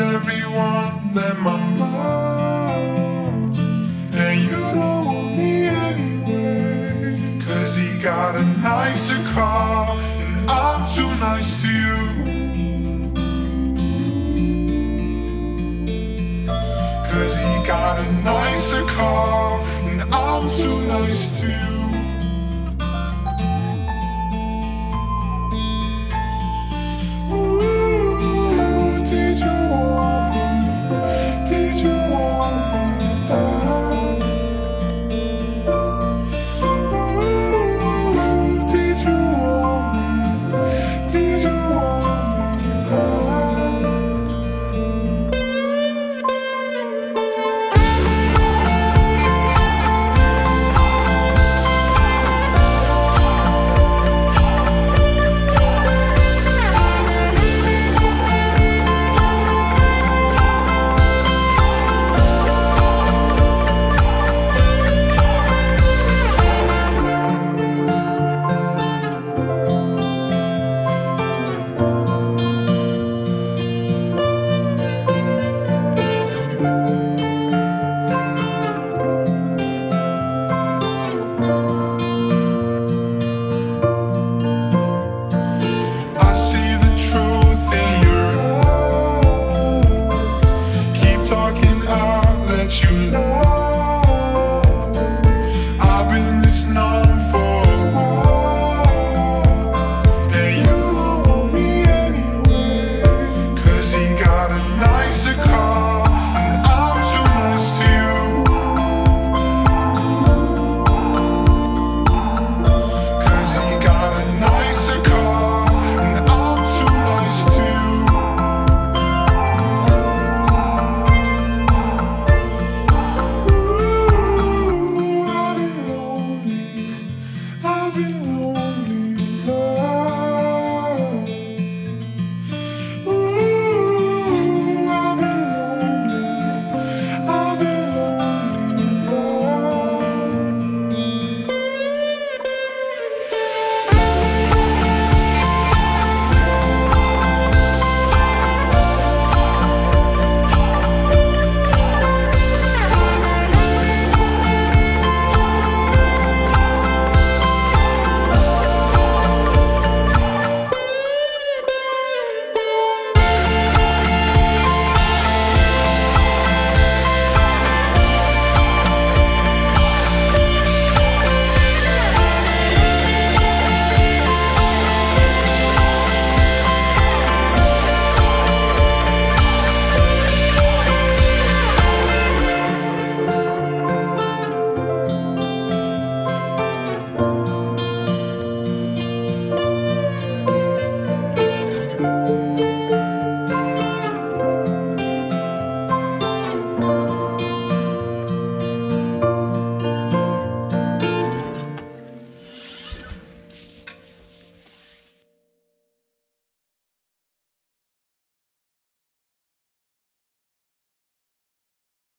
everyone that my love, and you don't want me anyway, 'cause he got a nicer car and I'm too nice to you, 'cause he got a nicer car and I'm too nice to you.